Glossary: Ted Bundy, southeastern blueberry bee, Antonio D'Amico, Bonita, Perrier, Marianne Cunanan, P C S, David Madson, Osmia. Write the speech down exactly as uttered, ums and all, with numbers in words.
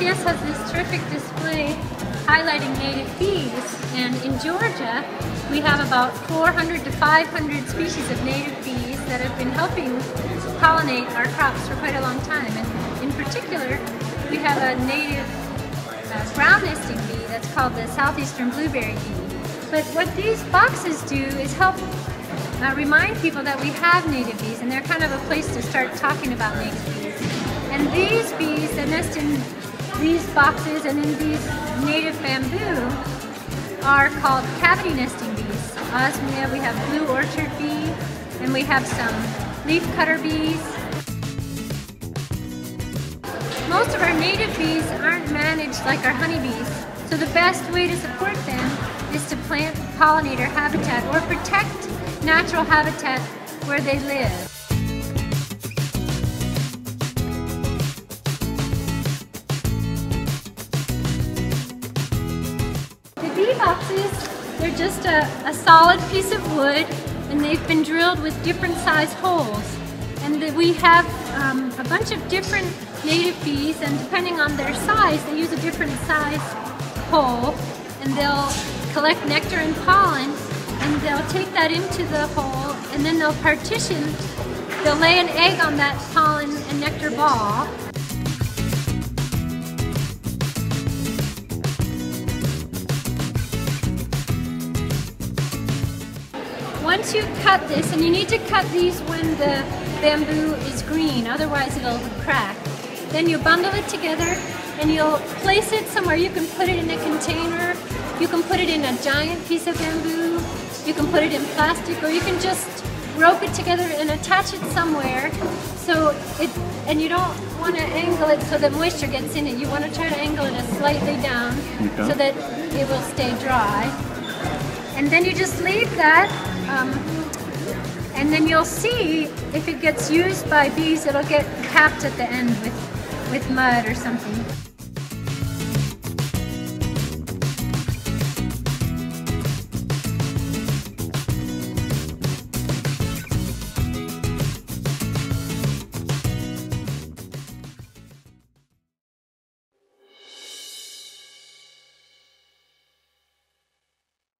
P C S has this terrific display highlighting native bees, and in Georgia we have about four hundred to five hundred species of native bees that have been helping pollinate our crops for quite a long time. And in particular, we have a native uh, ground nesting bee that's called the southeastern blueberry bee. But what these boxes do is help uh, remind people that we have native bees, and they're kind of a place to start talking about native bees. And these bees that nest in these boxes and in these native bamboo are called cavity nesting bees. Osmia, we have blue orchard bee, and we have some leaf cutter bees. Most of our native bees aren't managed like our honeybees, so the best way to support them is to plant pollinator habitat or protect natural habitat where they live. The bee boxes, they're just a, a solid piece of wood, and they've been drilled with different size holes. And the, we have um, a bunch of different native bees, and depending on their size, they use a different size hole, and they'll collect nectar and pollen, and they'll take that into the hole, and then they'll partition, they'll lay an egg on that pollen and nectar ball. Once you cut this, and you need to cut these when the bamboo is green, otherwise it'll crack, then you bundle it together and you'll place it somewhere. You can put it in a container, you can put it in a giant piece of bamboo, you can put it in plastic, or you can just rope it together and attach it somewhere. So it, and you don't want to angle it so that moisture gets in it. You want to try to angle it slightly down, okay, so that it will stay dry. And then you just leave that, um, and then you'll see if it gets used by bees, it'll get capped at the end with, with mud or something.